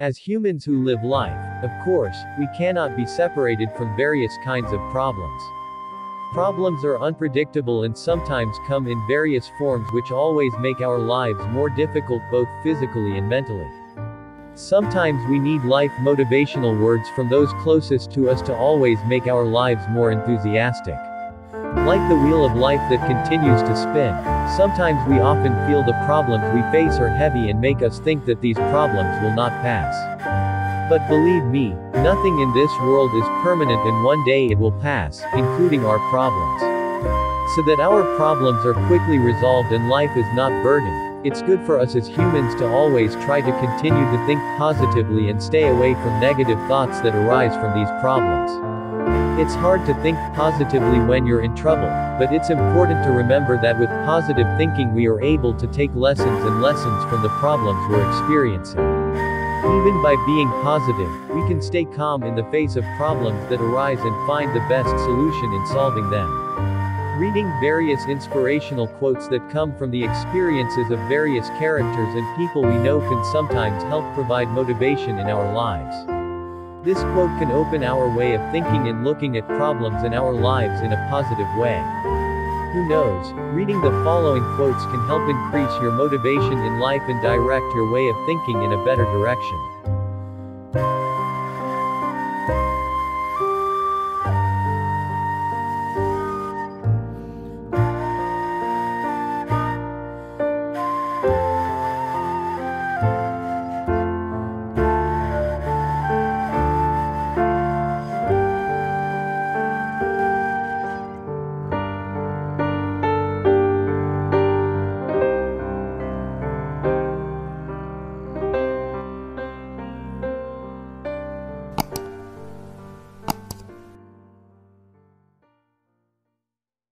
As humans who live life, of course, we cannot be separated from various kinds of problems. Problems are unpredictable and sometimes come in various forms, which always make our lives more difficult, both physically and mentally. Sometimes we need life motivational words from those closest to us to always make our lives more enthusiastic. Like the wheel of life that continues to spin, sometimes we often feel the problems we face are heavy and make us think that these problems will not pass. But believe me, nothing in this world is permanent, and one day it will pass, including our problems. So that our problems are quickly resolved and life is not burdened, it's good for us as humans to always try to continue to think positively and stay away from negative thoughts that arise from these problems. It's hard to think positively when you're in trouble, but it's important to remember that with positive thinking we are able to take lessons and lessons from the problems we're experiencing. Even by being positive, we can stay calm in the face of problems that arise and find the best solution in solving them. Reading various inspirational quotes that come from the experiences of various characters and people we know can sometimes help provide motivation in our lives. This quote can open our way of thinking and looking at problems in our lives in a positive way. Who knows, reading the following quotes can help increase your motivation in life and direct your way of thinking in a better direction.